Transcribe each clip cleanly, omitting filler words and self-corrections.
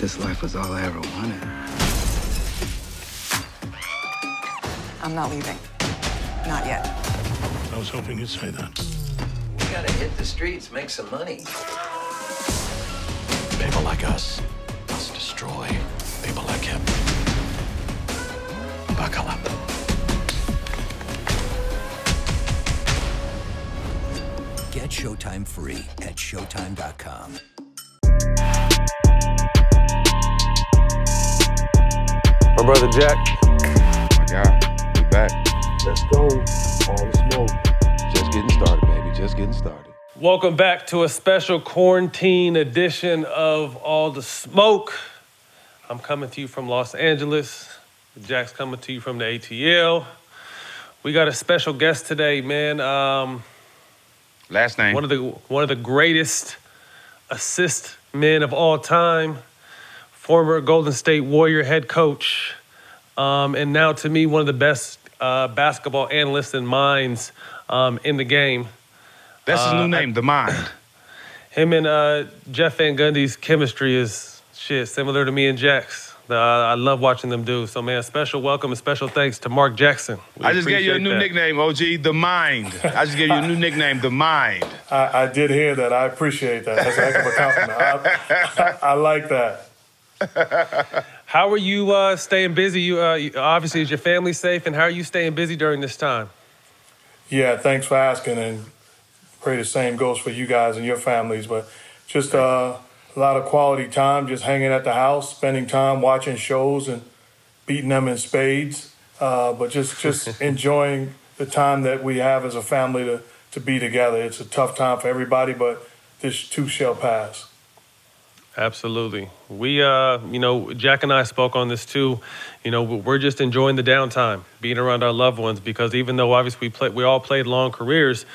This life was all I ever wanted. I'm not leaving. Not yet. I was hoping you'd say that. We gotta hit the streets, make some money. People like us must destroy people like him. Buckle up. Get Showtime free at Showtime.com. My brother Jack. Oh my God, we're back. Let's go. All the smoke. Just getting started, baby. Just getting started. Welcome back to a special quarantine edition of All the Smoke. I'm coming to you from Los Angeles. Jack's coming to you from the ATL. We got a special guest today, man. Last name. One of the greatest assist men of all time. Former Golden State Warrior head coach, and now to me one of the best basketball analysts and minds in the game. That's his new name, The Mind. Him and Jeff Van Gundy's chemistry is shit similar to me and Jack's. I love watching them do. So, man, special welcome and special thanks to Mark Jackson. I just gave you a new nickname, OG, The Mind. I just gave you a new nickname, The Mind. I did hear that. I appreciate that. That's a heck of a compliment. I like that. How are you staying busy? You obviously, is your family safe, and how are you staying busy during this time? Yeah, thanks for asking, and pray the same goes for you guys and your families. But just a lot of quality time, just hanging at the house, spending time watching shows and beating them in spades. But just enjoying the time that we have as a family to be together. It's a tough time for everybody, but this too shall pass. Absolutely. We, you know, Jack and I spoke on this too. You know, we're just enjoying the downtime, being around our loved ones, because even though obviously we all played long careers,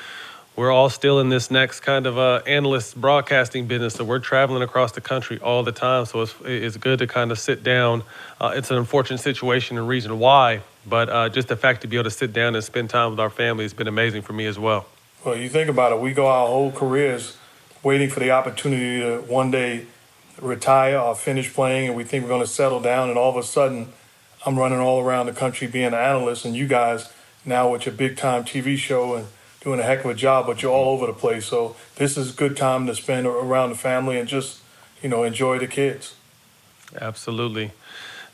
we're all still in this next kind of analyst broadcasting business. So we're traveling across the country all the time. So it's good to kind of sit down. It's an unfortunate situation and reason why, but just the fact to be able to sit down and spend time with our family has been amazing for me as well. Well, you think about it. We go our whole careers waiting for the opportunity to one day retire or finish playing, and we think we're going to settle down, and all of a sudden I'm running all around the country being an analyst, and you guys now with your big time TV show and doing a heck of a job, but you're all over the place. So this is a good time to spend around the family and just, you know, enjoy the kids. Absolutely.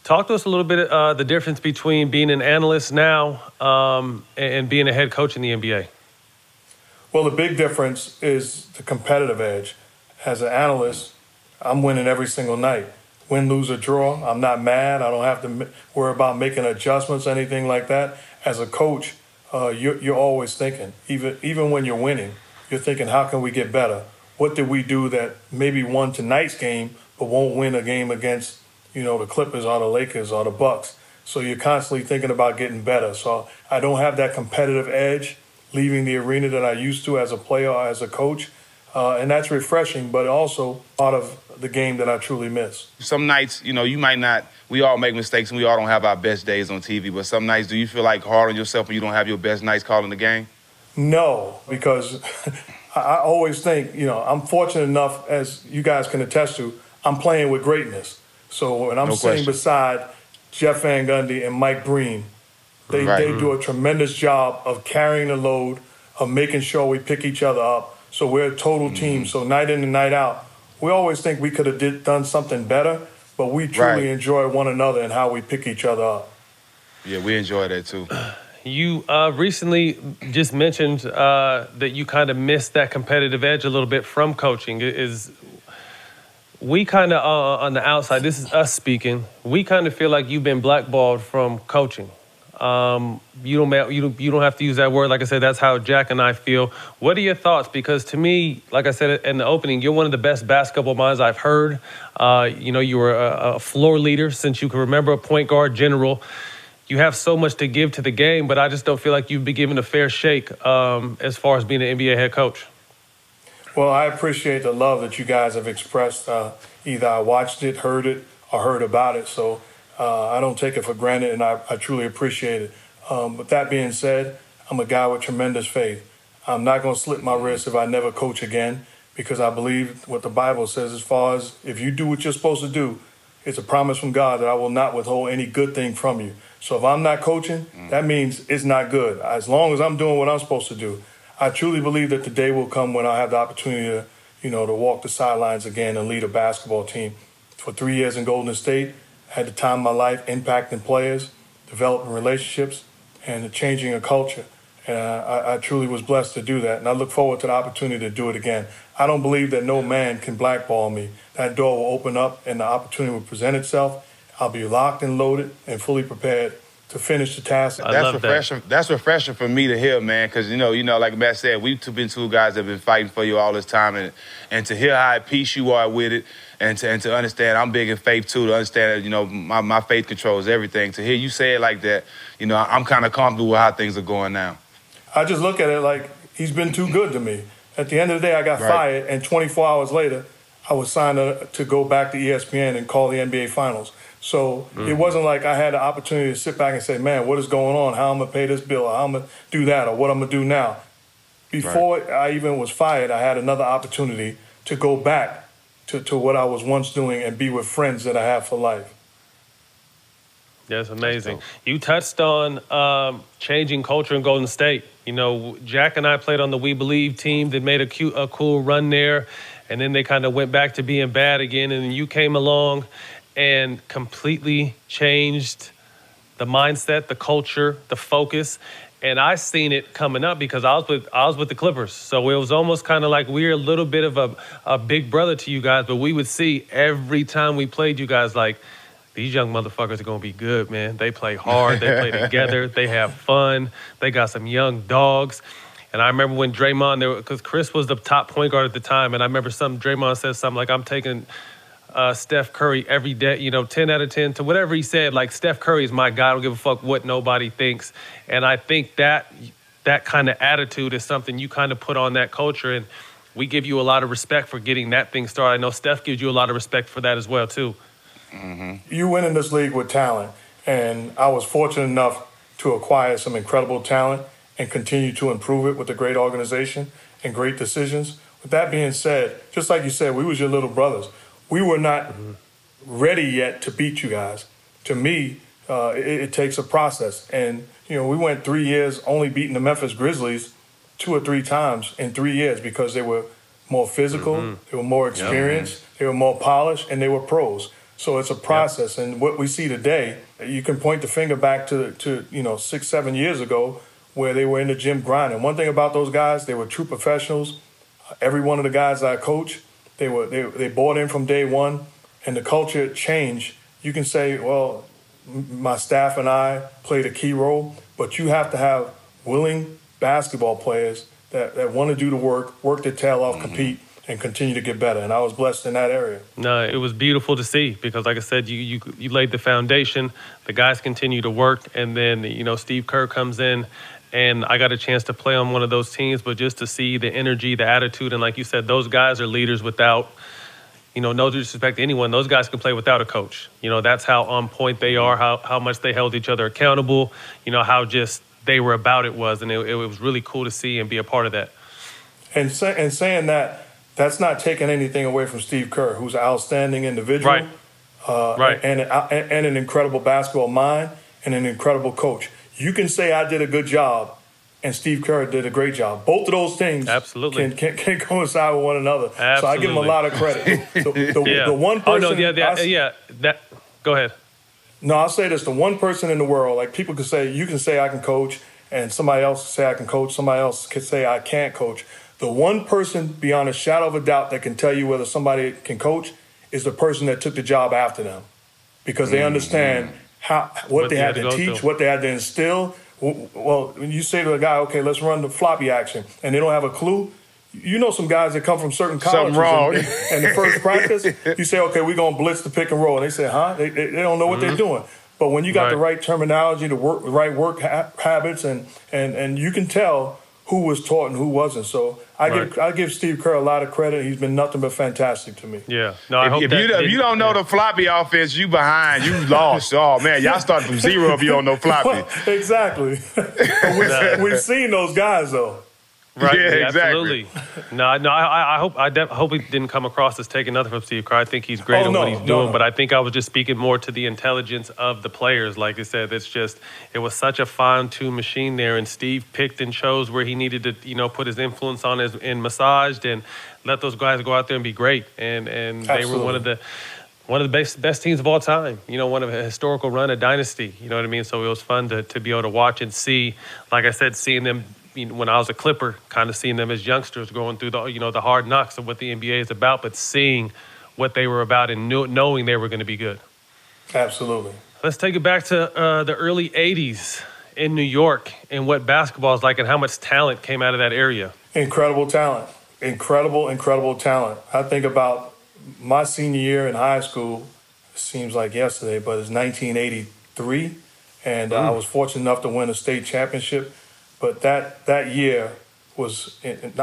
Talk to us a little bit the difference between being an analyst now and being a head coach in the NBA. Well, the big difference is the competitive edge. As an analyst, I'm winning every single night. Win, lose, or draw. I'm not mad. I don't have to worry about making adjustments, anything like that. As a coach, you're always thinking, even when you're winning, you're thinking, how can we get better? What did we do that maybe won tonight's game but won't win a game against, you know, the Clippers or the Lakers or the Bucks? So you're constantly thinking about getting better. So I don't have that competitive edge leaving the arena that I used to as a player or as a coach. And that's refreshing, but also part of the game that I truly miss. Some nights, you know, you might not, we all make mistakes and we all don't have our best days on TV, but some nights, do you feel like hard on yourself when you don't have your best nights calling the game? No, because I always think, you know, I'm fortunate enough, as you guys can attest to, I'm playing with greatness. So when I'm sitting beside Jeff Van Gundy and Mike Breen, they do a tremendous job of carrying the load, of making sure we pick each other up. So we're a total team. So night in and night out, we always think we could have done something better, but we truly enjoy one another and how we pick each other up. Yeah, we enjoy that too. You recently just mentioned that you kind of missed that competitive edge a little bit from coaching. We kind of, on the outside, this is us speaking, we kind of feel like you've been blackballed from coaching. You don't have to use that word. Like I said, that's how Jack and I feel. What are your thoughts? Because to me, like I said in the opening, you're one of the best basketball minds I've heard. You know, you were a floor leader since you can remember, a point guard, general. You have so much to give to the game, but I just don't feel like you've been given a fair shake as far as being an NBA head coach. Well, I appreciate the love that you guys have expressed. Either I watched it, or heard about it. So I don't take it for granted, and I truly appreciate it. But that being said, I'm a guy with tremendous faith. I'm not going to slip my wrist if I never coach again, because I believe what the Bible says as far as if you do what you're supposed to do, It's a promise from God that I will not withhold any good thing from you. So if I'm not coaching, that means it's not good. As long as I'm doing what I'm supposed to do, I truly believe that the day will come when I'll have the opportunity to, you know, to walk the sidelines again and lead a basketball team. For 3 years in Golden State, I had the time of my life impacting players, developing relationships, and changing a culture. And I truly was blessed to do that. And I look forward to the opportunity to do it again. I don't believe that no man can blackball me. That door will open up and the opportunity will present itself. I'll be locked and loaded and fully prepared to finish the task. That's refreshing. That's refreshing for me to hear, man, because, you know, like Matt said, we've been two guys that have been fighting for you all this time. And to hear how at peace you are with it, and to understand, I'm big in faith, too, to understand that, you know, my faith controls everything. To hear you say it like that, you know, I'm kind of comfortable with how things are going now. I just look at it like he's been too good to me. At the end of the day, I got fired, and 24 hours later, I was signed to go back to ESPN and call the NBA Finals. So it wasn't like I had the opportunity to sit back and say, man, what is going on? How I'm going to pay this bill? Or how I'm going to do that? Or what I'm going to do now? Before I even was fired, I had another opportunity to go back to what I was once doing and be with friends that I have for life. That's amazing. You touched on changing culture in Golden State. You know, Jack and I played on the We Believe team that made a cool run there, and then they kind of went back to being bad again, and you came along and completely changed the mindset, the culture, the focus. And I seen it coming up because I was with the Clippers. So it was almost kind of like we're a little bit of a big brother to you guys, but we would see every time we played you guys like, these young motherfuckers are going to be good, man. They play hard. They play together. They have fun. They got some young dogs. And I remember when Draymond, because Chris was the top point guard at the time, and I remember Draymond said something like, I'm taking Steph Curry every day, you know, 10 out of 10 to whatever he said. Like, Steph Curry is my guy. I don't give a fuck what nobody thinks. And I think that kind of attitude is something you kind of put on that culture, and we give you a lot of respect for getting that thing started. I know Steph gives you a lot of respect for that as well, too. Mm-hmm. You went in this league with talent, and I was fortunate enough to acquire some incredible talent and continue to improve it with a great organization and great decisions. With that being said, just like you said, we was your little brothers. We were not ready yet to beat you guys. To me, it takes a process. And, you know, we went 3 years only beating the Memphis Grizzlies 2 or 3 times in 3 years because they were more physical, they were more experienced, they were more polished, and they were pros. So it's a process, and what we see today, you can point the finger back to you know, 6, 7 years ago where they were in the gym grinding. One thing about those guys, they were true professionals. Every one of the guys I coach, they bought in from day one, and the culture changed. You can say, well, my staff and I played a key role, but you have to have willing basketball players that want to do the work, work their tail off, compete, and continue to get better. And I was blessed in that area. No, it was beautiful to see because, like I said, you laid the foundation. The guys continue to work. And then, you know, Steve Kerr comes in, and I got a chance to play on one of those teams. But just to see the energy, the attitude, and like you said, those guys are leaders without, you know, no disrespect to anyone. Those guys can play without a coach. You know, that's how on point they are, how much they held each other accountable, you know, how just they were about it was. And it was really cool to see and be a part of that. And saying that, that's not taking anything away from Steve Kerr, who's an outstanding individual, and an incredible basketball mind and an incredible coach. You can say I did a good job and Steve Kerr did a great job. Both of those things can coincide with one another. Absolutely. So I give him a lot of credit. The one person... Oh, no, go ahead. No, I'll say this. The one person in the world, like people can say, you can say I can coach, and somebody else can say I can coach, somebody else can say I can't coach. The one person beyond a shadow of a doubt that can tell you whether somebody can coach is the person that took the job after them, because they understand what they had to teach, what they had to instill. Well, when you say to a guy, okay, let's run the floppy action, and they don't have a clue, you know some guys that come from certain colleges. Something wrong. And the first practice, you say, okay, we're going to blitz the pick and roll. And they say, huh? They don't know what they're doing. But when you got the right terminology, the right work habits, and you can tell who was taught and who wasn't. So I give Steve Kerr a lot of credit. He's been nothing but fantastic to me. Yeah. No, if you don't know the floppy offense, you behind. You lost. Oh, man, y'all start from zero if you don't know floppy. Exactly. We've seen those guys, though. Right. Yeah, yeah, exactly. Absolutely. No, I hope it didn't come across as taking nothing from Steve Kerr. I think he's great on what he's doing, but I think I was just speaking more to the intelligence of the players. Like I said, it's just, it was such a fine-tuned machine there, and Steve picked and chose where he needed to, you know, put his influence on and massaged and let those guys go out there and be great. And they were one of the best teams of all time, you know, one of a historical run, a dynasty, you know what I mean? So it was fun to be able to watch and see, like I said, seeing them, you know, when I was a Clipper, kind of seeing them as youngsters going through the, you know, the hard knocks of what the NBA is about, but seeing what they were about and knowing they were going to be good. Absolutely. Let's take it back to the early 80s in New York and what basketball is like and how much talent came out of that area. Incredible talent. Incredible talent. I think about my senior year in high school, seems like yesterday, but it's 1983, and I was fortunate enough to win a state championship. But that year was,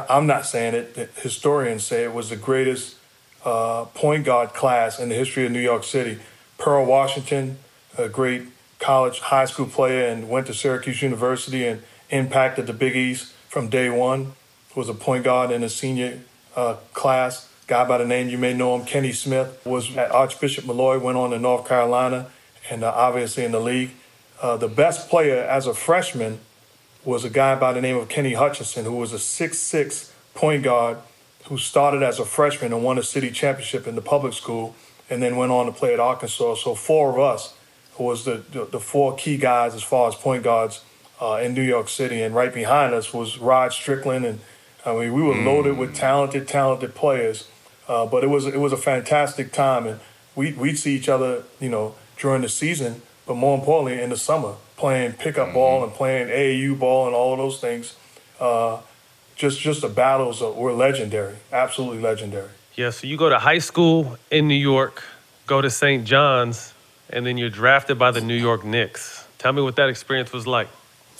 I'm not saying it, the historians say it was the greatest point guard class in the history of New York City. Pearl Washington, a great college high school player and went to Syracuse University and impacted the Big East from day one, was a point guard in a senior class. Guy by the name, you may know him, Kenny Smith, was at Archbishop Malloy, went on to North Carolina, and obviously in the league. The best player as a freshman was a guy by the name of Kenny Hutchinson, who was a 6'6" point guard who started as a freshman and won a city championship in the public school and then went on to play at Arkansas. So four of us was the four key guys as far as point guards in New York City. And right behind us was Rod Strickland. And I mean, we were loaded with talented players. But it was a fantastic time, and we'd see each other, you know, during the season, but more importantly in the summer, playing pickup ball and playing AAU ball and all of those things. Just the battles were legendary, absolutely legendary. Yeah, so you go to high school in New York, go to St. John's, and then you're drafted by the New York Knicks. Tell me what that experience was like.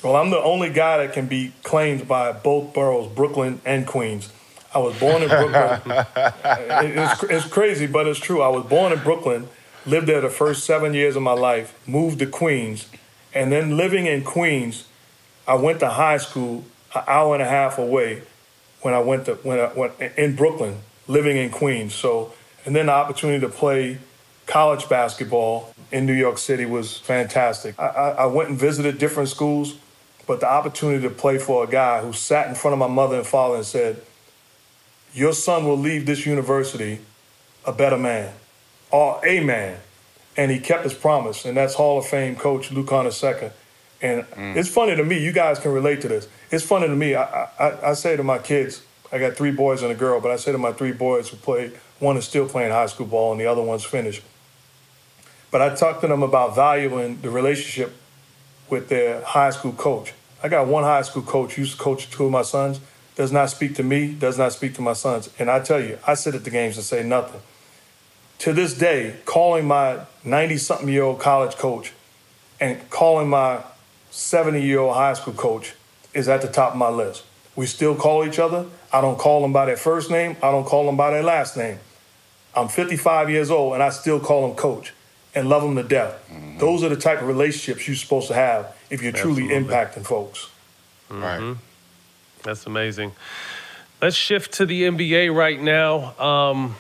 Well, I'm the only guy that can be claimed by both boroughs, Brooklyn and Queens. I was born in Brooklyn. It's crazy, but it's true. I was born in Brooklyn, lived there the first 7 years of my life, moved to Queens, and then living in Queens, I went to high school an hour and a half away in Brooklyn, living in Queens. So, and then the opportunity to play college basketball in New York City was fantastic. I went and visited different schools, but the opportunity to play for a guy who sat in front of my mother and father and said, "Your son will leave this university a better man, or a man." And he kept his promise, and that's Hall of Fame coach Lou Carnesecca. And it's funny to me, you guys can relate to this. It's funny to me, I say to my kids, I got three boys and a girl, but I say to my three boys who play, one is still playing high school ball and the other one's finished. But I talk to them about valuing the relationship with their high school coach. I got one high school coach, used to coach two of my sons, does not speak to me, does not speak to my sons. And I tell you, I sit at the games and say nothing. To this day, calling my 90-something-year-old college coach and calling my 70-year-old high school coach is at the top of my list. We still call each other. I don't call them by their first name. I don't call them by their last name. I'm 55 years old, and I still call them coach and love them to death. Mm-hmm. Those are the type of relationships you're supposed to have if you're truly impacting folks. Mm-hmm. Right. That's amazing. Let's shift to the NBA right now.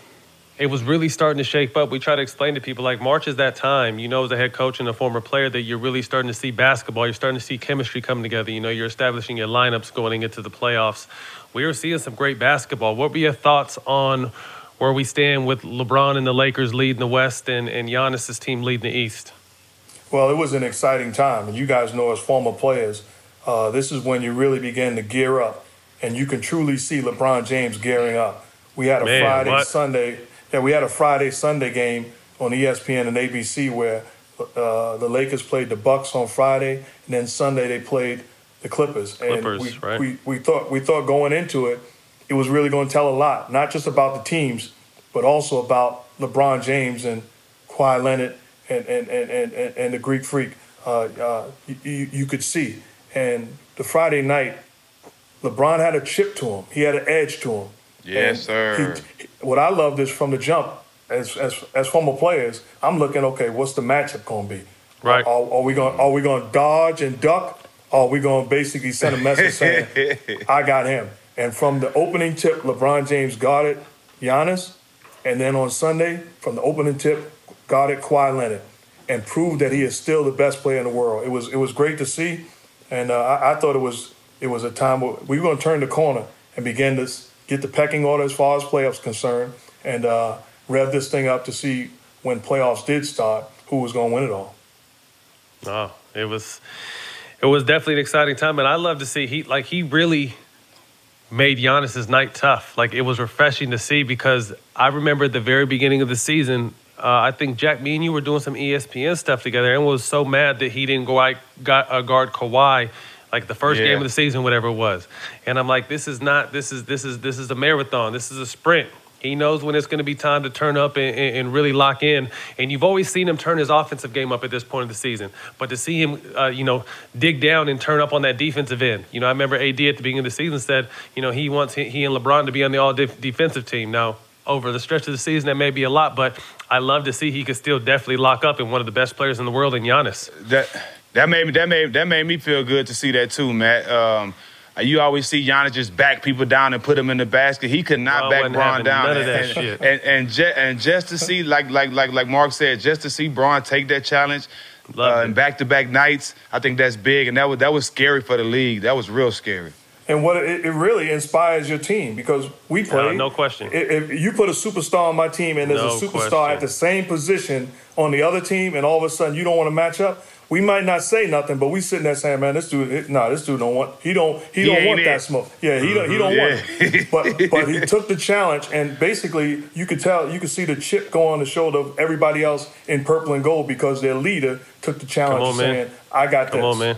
It was really starting to shape up. We try to explain to people, like, March is that time, you know, as a head coach and a former player, that you're really starting to see basketball. You're starting to see chemistry come together. You know, you're establishing your lineups going into the playoffs. We were seeing some great basketball. What were your thoughts on where we stand with LeBron and the Lakers leading the West and Giannis' team leading the East? Well, it was an exciting time. And you guys know, as former players, this is when you really begin to gear up, and you can truly see LeBron James gearing up. We had a Friday-Sunday game on ESPN and ABC where the Lakers played the Bucks on Friday, and then Sunday they played the Clippers. We thought going into it, it was really going to tell a lot, not just about the teams, but also about LeBron James and Kawhi Leonard and the Greek Freak. You could see. And the Friday night, LeBron had a chip to him. He had an edge to him. Yes, sir. What I loved is from the jump, as former players, I'm looking, okay, what's the matchup going to be? Right. Are we going to dodge and duck? Or are we going to basically send a message saying, I got him? And from the opening tip, LeBron James guarded Giannis. And then on Sunday, from the opening tip, guarded Kawhi Leonard and proved that he is still the best player in the world. It was great to see. And I thought it was a time where we were going to turn the corner and begin to get the pecking order as far as playoffs concerned and rev this thing up to see when playoffs did start who was going to win it all. Oh, it was definitely an exciting time. And I love to see he really made Giannis's night tough. Like, it was refreshing to see, because I remember at the very beginning of the season, I think, Jack, me and you were doing some ESPN stuff together, and was so mad that he didn't go guard Kawhi like the first game of the season, whatever it was. And I'm like, this is a marathon. This is a sprint. He knows when it's going to be time to turn up and really lock in. And you've always seen him turn his offensive game up at this point of the season. But to see him, dig down and turn up on that defensive end. You know, I remember AD at the beginning of the season said, he wants he and LeBron to be on the all-defensive team. Now, over the stretch of the season, that may be a lot, but I love to see he could still definitely lock up in one of the best players in the world in Giannis. That made me feel good to see that too, Matt. You always see Giannis just back people down and put them in the basket. He could not back Bron down. None of that shit. And just to see, like Mark said, just to see Bron take that challenge and back-to-back nights, I think that's big. And that was scary for the league. That was real scary. And it really inspires your team, because we played. No question. If you put a superstar on my team and there's a superstar at the same position on the other team, and all of a sudden you don't want to match up, we might not say nothing, but we sitting there saying, "Man, this dude don't want. He don't want that smoke. Yeah, he don't want it." But he took the challenge, and basically you could see the chip go on the shoulder of everybody else in purple and gold, because their leader took the challenge, saying, "I got this."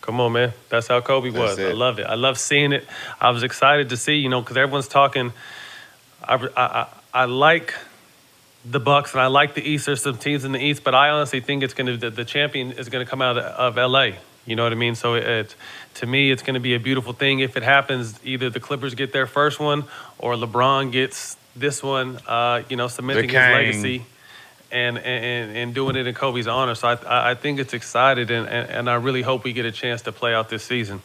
Come on, man. That's how Kobe was. I love it. I love seeing it. I was excited to see, because everyone's talking. I like the Bucks, and I like the East. There's some teams in the East, but I honestly think it's going to the champion is going to come out of L.A. You know what I mean? So to me, it's going to be a beautiful thing if it happens. Either the Clippers get their first one, or LeBron gets this one. Cementing his legacy. And doing it in Kobe's honor. So I think it's exciting, and I really hope we get a chance to play out this season.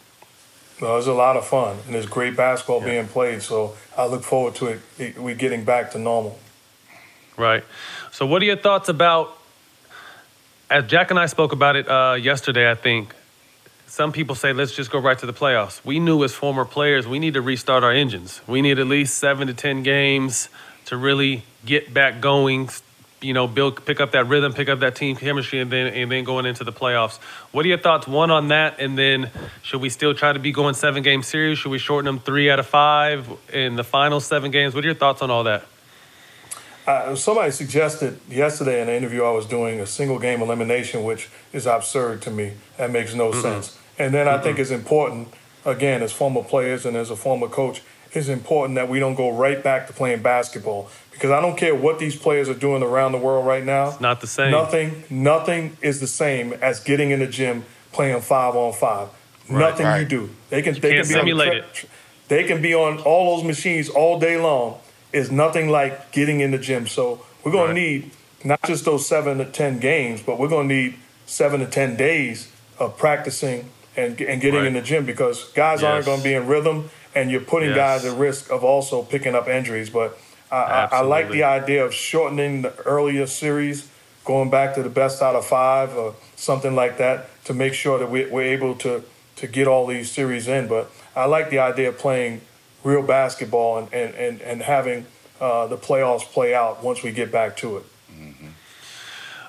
Well, it was a lot of fun, and there's great basketball being played. So I look forward to it. We getting back to normal. Right. So what are your thoughts about, as Jack and I spoke about it yesterday, I think, some people say, let's just go right to the playoffs. We knew as former players, we need to restart our engines. We need at least 7 to 10 games to really get back going, pick up that rhythm, pick up that team chemistry, and then going into the playoffs. What are your thoughts, one, on that, and then should we still try to be going 7-game series? Should we shorten them 3 out of 5 in the final 7 games? What are your thoughts on all that? Somebody suggested yesterday in an interview I was doing a single-game elimination, which is absurd to me. That makes no sense. And then I think it's important, again, as former players and as a former coach, it's important that we don't go right back to playing basketball, because I don't care what these players are doing around the world right now. It's not the same. Nothing is the same as getting in the gym playing 5-on-5. Right, nothing you do. They can simulate it. They can be on all those machines all day long. It's nothing like getting in the gym. So we're going to need not just those 7 to 10 games, but we're going to need 7 to 10 days of practicing and getting in the gym, because guys aren't going to be in rhythm. And you're putting guys at risk of also picking up injuries. But I like the idea of shortening the earlier series, going back to the best out of 5 or something like that, to make sure that we're able to get all these series in. But I like the idea of playing real basketball and having the playoffs play out once we get back to it. Mm-hmm.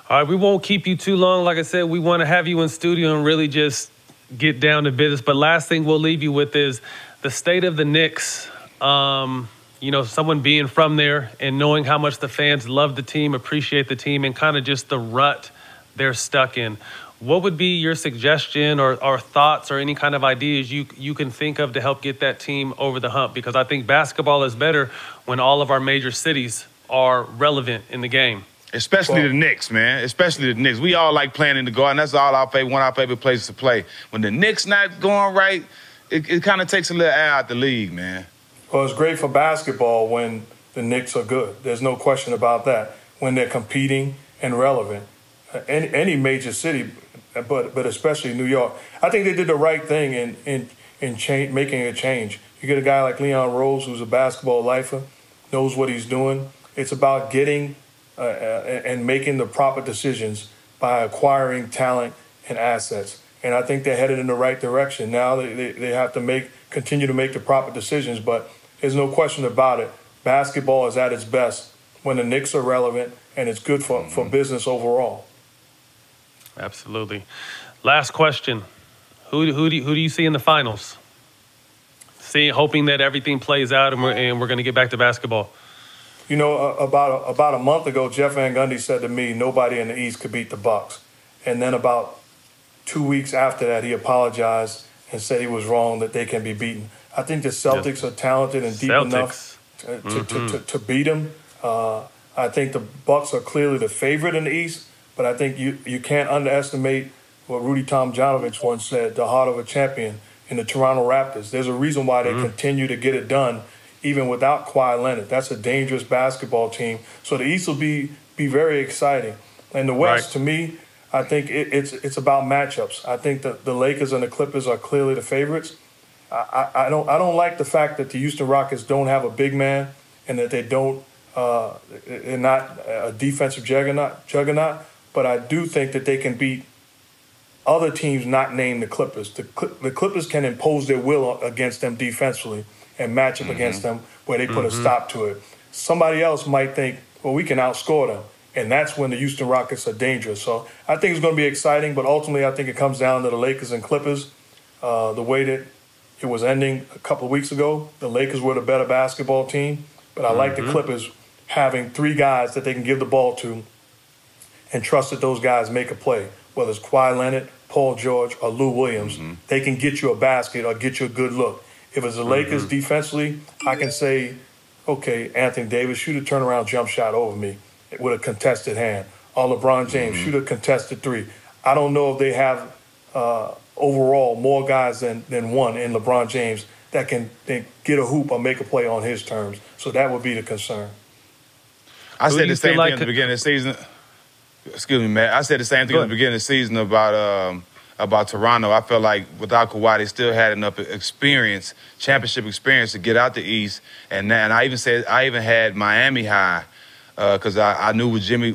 All right, we won't keep you too long. Like I said, we want to have you in studio and really just get down to business. But last thing we'll leave you with is the state of the Knicks, someone being from there and knowing how much the fans love the team, appreciate the team, and kind of just the rut they're stuck in. What would be your suggestion or thoughts or any kind of ideas you can think of to help get that team over the hump? Because I think basketball is better when all of our major cities are relevant in the game. Especially the Knicks, man. Especially the Knicks. We all like playing in the Garden. That's one of our favorite places to play. When the Knicks not going right, it kind of takes a little air out the league, man. Well, it's great for basketball when the Knicks are good. There's no question about that. When they're competing and relevant. Any major city, but especially New York. I think they did the right thing in making a change. You get a guy like Leon Rose, who's a basketball lifer, knows what he's doing. It's about getting and making the proper decisions by acquiring talent and assets. And I think they're headed in the right direction. Now they have to continue to make the proper decisions, but there's no question about it. Basketball is at its best when the Knicks are relevant, and it's good for business overall. Absolutely. Last question. Who do you see in the finals? Hoping that everything plays out and we're going to get back to basketball. You know, about a month ago, Jeff Van Gundy said to me, nobody in the East could beat the Bucks. And then about 2 weeks after that, he apologized and said he was wrong, that they can be beaten. I think the Celtics are talented and deep enough to beat them. I think the Bucks are clearly the favorite in the East, but I think you can't underestimate what Rudy Tomjanovich once said, the heart of a champion, in the Toronto Raptors. There's a reason why they continue to get it done, even without Kawhi Leonard. That's a dangerous basketball team. So the East will be very exciting. And the West, to me, I think it's about matchups. I think that the Lakers and the Clippers are clearly the favorites. I don't like the fact that the Houston Rockets don't have a big man and that they don't they're not a defensive juggernaut. But I do think that they can beat other teams not named the Clippers. The Clippers can impose their will against them defensively and match up against them where they put a stop to it. Somebody else might think, well, we can outscore them. And that's when the Houston Rockets are dangerous. So I think it's going to be exciting, but ultimately I think it comes down to the Lakers and Clippers. The way that it was ending a couple of weeks ago, the Lakers were the better basketball team, but I like the Clippers having three guys that they can give the ball to and trust that those guys make a play, whether it's Kawhi Leonard, Paul George, or Lou Williams. They can get you a basket or get you a good look. If it's the Lakers defensively, I can say, okay, Anthony Davis, shoot a turnaround jump shot over me with a contested hand. Or LeBron James, shoot a contested three. I don't know if they have overall more guys than one in LeBron James that can get a hoop or make a play on his terms. So that would be the concern. I said the same thing at the beginning of the season. Excuse me, Matt. I said the same thing at the beginning of the season about Toronto. I felt like without Kawhi, they still had enough experience, championship experience, to get out the East. And I even said I even had Miami high. Because I knew Jimmy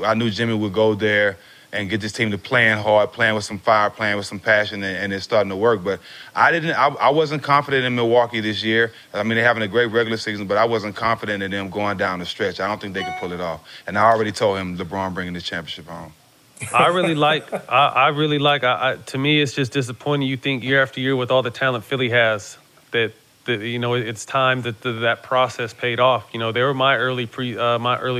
would go there and get this team to playing hard, playing with some fire, playing with some passion, and it's starting to work. But I wasn't confident in Milwaukee this year. I mean, they're having a great regular season, but I wasn't confident in them going down the stretch. I don't think they can pull it off. And I already told him LeBron bringing the championship home. I really like, to me, it's just disappointing. You think year after year with all the talent Philly has that, you know, it's time that that process paid off. You know, they were my early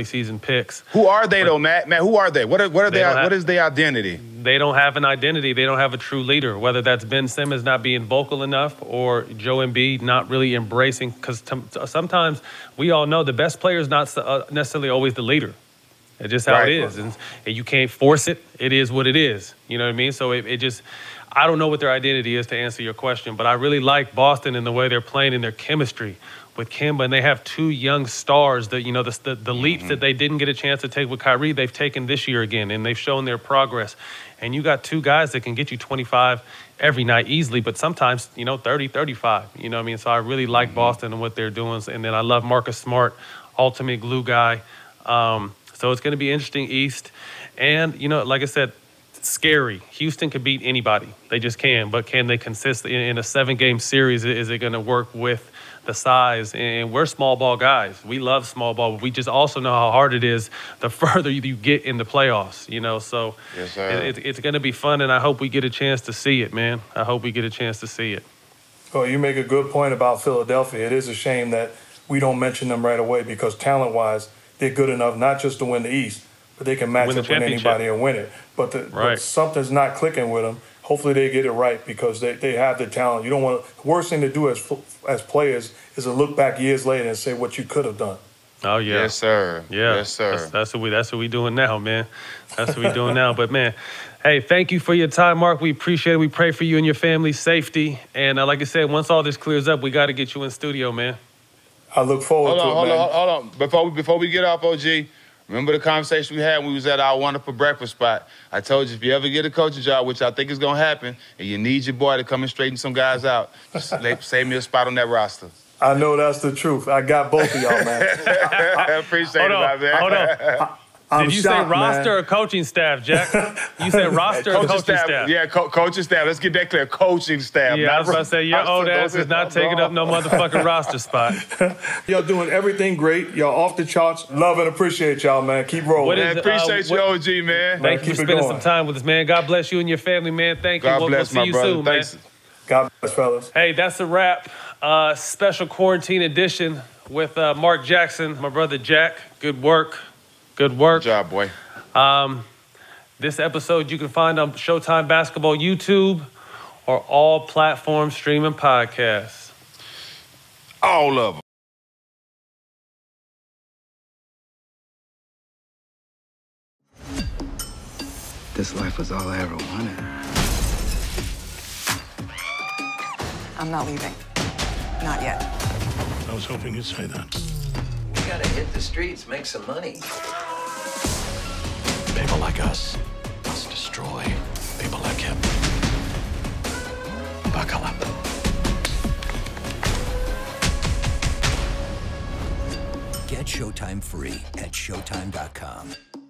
season picks. Who are they though, Matt? Matt, who are they? What is their identity? They don't have an identity. They don't have a true leader. Whether that's Ben Simmons not being vocal enough or Joe Embiid not really embracing, because sometimes we all know the best player is not necessarily always the leader. It's just how it is, and you can't force it. It is what it is. You know what I mean? So it just. I don't know what their identity is, to answer your question, but I really like Boston and the way they're playing and their chemistry with Kemba. And they have two young stars that, you know, the leaps that they didn't get a chance to take with Kyrie, they've taken this year again, and they've shown their progress. And you got two guys that can get you 25 every night easily, but sometimes, you know, 30, 35. You know what I mean? So I really like Boston and what they're doing. And then I love Marcus Smart, ultimate glue guy. So it's going to be interesting East. And, you know, like I said, scary. Houston could beat anybody. They just can. But can they consist in a 7-game series? Is it going to work with the size? And we're small ball guys. We love small ball. But we just also know how hard it is the further you get in the playoffs, you know. So it's going to be fun, and I hope we get a chance to see it, man. I hope we get a chance to see it. Oh, you make a good point about Philadelphia. It is a shame that we don't mention them right away because talent-wise, they're good enough not just to win the East, but they can match up with anybody and win it. But something's not clicking with them. Hopefully they get it right because they have the talent. You don't want to, the worst thing to do as players is to look back years later and say what you could have done. Oh yeah, yes sir. Yeah. Yes sir. That's what we doing now, man. That's what we doing now. But man, hey, thank you for your time, Mark. We appreciate it. We pray for you and your family's safety. And like I said, once all this clears up, we got to get you in studio, man. I look forward to it, man. Hold on. Before we get off, OG. Remember the conversation we had when we was at our wonderful breakfast spot? I told you, if you ever get a coaching job, which I think is going to happen, and you need your boy to come and straighten some guys out, just save me a spot on that roster. I know that's the truth. I got both of y'all, man. I appreciate it, my man. Hold on. Did you say roster or coaching staff, Jack? You said roster or coaching staff? Yeah, coaching staff. Let's get that clear. Coaching staff. Yeah, I was about to say, your old ass is not taking up no motherfucking roster spot. Y'all doing everything great. Y'all off the charts. Love and appreciate y'all, man. Keep rolling. Man, appreciate you, OG, man. Thank you for spending some time with us, man. God bless you and your family, man. Thank you. We'll see you soon, man. God bless, fellas. Hey, that's a wrap. Special quarantine edition with Mark Jackson, my brother Jack. Good work. Good work. Good job, boy. This episode you can find on Showtime Basketball YouTube or all platform streaming podcasts. All of them. This life was all I ever wanted. I'm not leaving. Not yet. I was hoping you'd say that. We gotta hit the streets, make some money. People like us must destroy people like him. Buckle up. Get Showtime free at Showtime.com.